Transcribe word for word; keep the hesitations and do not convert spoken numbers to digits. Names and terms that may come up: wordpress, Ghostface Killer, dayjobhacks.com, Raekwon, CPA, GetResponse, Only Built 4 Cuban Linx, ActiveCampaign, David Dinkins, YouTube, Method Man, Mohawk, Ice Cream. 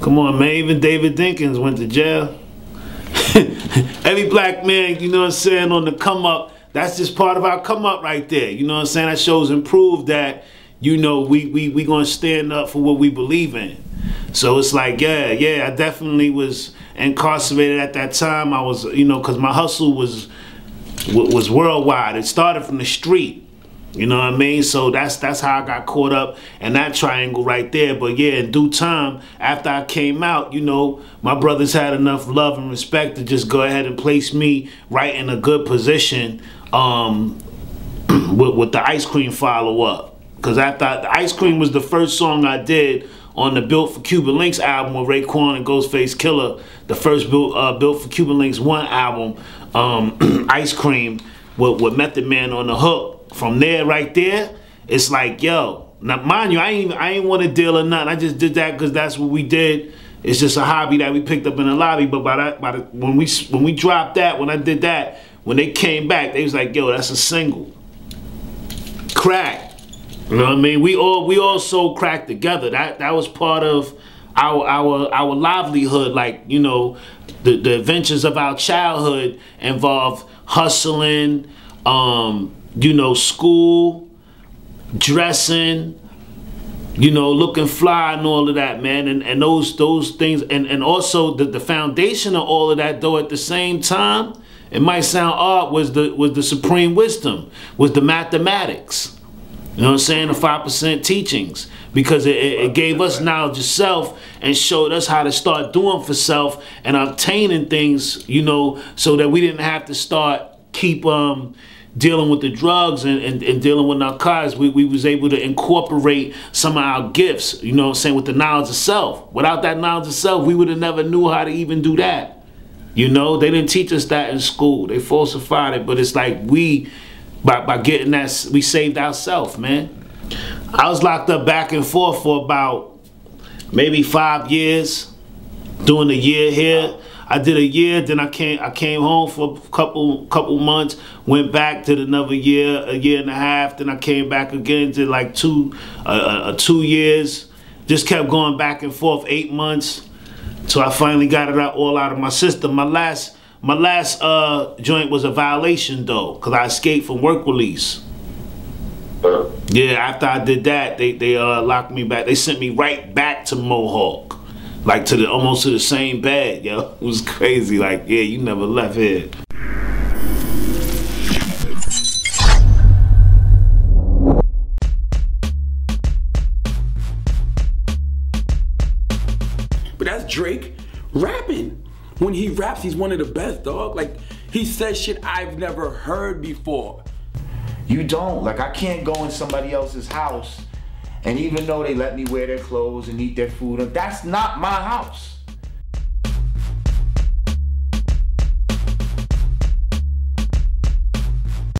Come on, man. Even David Dinkins went to jail. Every black man, you know what I'm saying, on the come up, that's just part of our come up right there. You know what I'm saying? That shows and prove that, you know, we we we gonna stand up for what we believe in. So it's like, yeah, yeah, I definitely was incarcerated at that time. I was, you know, because my hustle was was worldwide. It started from the street. You know what I mean? So that's that's how I got caught up in that triangle right there. But yeah, in due time, after I came out, you know, my brothers had enough love and respect to just go ahead and place me right in a good position um, with, with the Ice Cream follow-up. Because after I, the Ice Cream was the first song I did on the Built for Cuban Linx album with Raekwon and Ghostface Killer, the first built, uh, Built for Cuban Linx one album, um, Ice Cream, with, with Method Man on the hook. From there, right there, it's like, yo. Now, mind you, I ain't, I ain't want to deal or nothing. I just did that because that's what we did. It's just a hobby that we picked up in the lobby. But by that, by the, when we when we dropped that, when I did that, when they came back, they was like, yo, that's a single. Crack. You know what I mean? We all we all sold crack together. That that was part of our our our livelihood. Like, you know, the the adventures of our childhood involved hustling. Um, You know, school, dressing, you know, looking fly and all of that, man. And, and those those things. And, and also the, the foundation of all of that, though, at the same time, it might sound odd, was the, was the supreme wisdom, was the mathematics. You know what I'm saying? The five percent teachings. Because it, it, it gave us knowledge of self and showed us how to start doing for self and obtaining things, you know, so that we didn't have to start keep... um. dealing with the drugs and, and, and dealing with narcotics. We, we was able to incorporate some of our gifts, you know what I'm saying, with the knowledge of self. Without that knowledge of self, we would have never knew how to even do that. You know, they didn't teach us that in school. They falsified it, but it's like we, by, by getting that, we saved ourselves, man. I was locked up back and forth for about maybe five years, doing a year here. I did a year, then I came I came home for a couple couple months, went back, did another year, a year and a half, then I came back again, did like two uh, uh, two years, just kept going back and forth, eight months, so I finally got it out, all out of my system. My last my last uh, joint was a violation though, cause I escaped from work release. Yeah, after I did that, they they uh, locked me back. They sent me right back to Mohawk. Like to the almost to the same bed, yo. It was crazy. Like, yeah, you never left here. But that's Drake rapping. When he raps, he's one of the best, dog. Like, he says shit I've never heard before. You don't. Like, I can't go in somebody else's house. And even though they let me wear their clothes and eat their food, that's not my house.